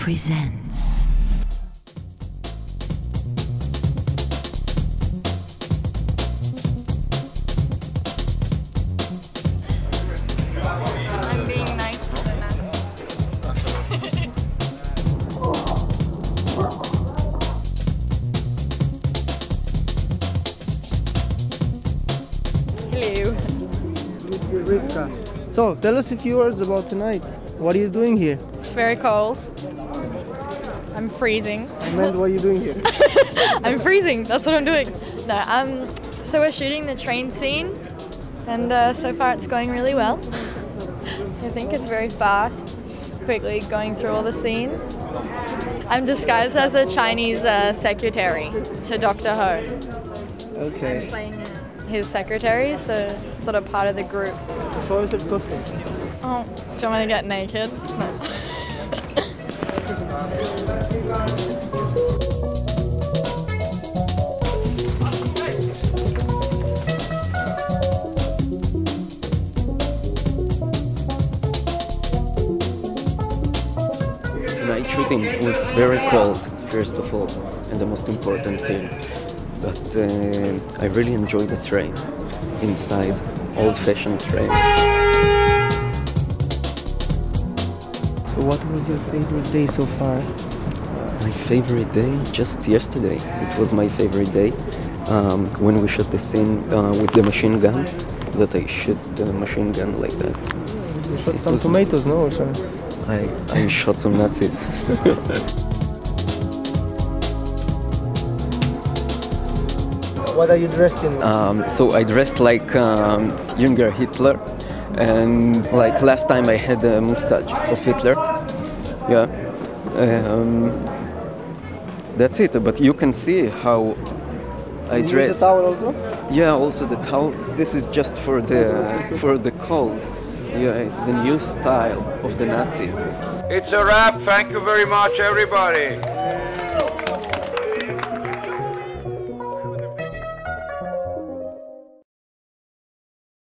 presents. I'm being nice to the Nazis. Hello. Rivka. So, tell us a few words about tonight. What are you doing here? It's very cold. I'm freezing. I meant, what are you doing here? I'm freezing, that's what I'm doing. No, so we're shooting the train scene, and so far it's going really well. I think it's very fast, quickly going through all the scenes. I'm disguised as a Chinese secretary to Dr. Ho. Okay. I'm playing his secretary, so sort of part of the group. So is it perfect? Oh, do you want me to get naked? No. Tonight shooting was very cold, first of all, and the most important thing. But I really enjoyed the train, inside, old-fashioned train. What was your favorite day so far? My favorite day? Just yesterday. It was my favorite day when we shot the scene with the machine gun, that I shoot the machine gun like that. You shot some tomatoes, no? Or something? I shot some Nazis. What are you dressed in? So I dressed like Jünger Hitler. And like last time I had a mustache of Hitler, yeah. That's it, but you can see how I dress. The towel also? Yeah, also the towel. This is just for the cold. Yeah, it's the new style of the Nazis. It's a wrap, thank you very much everybody.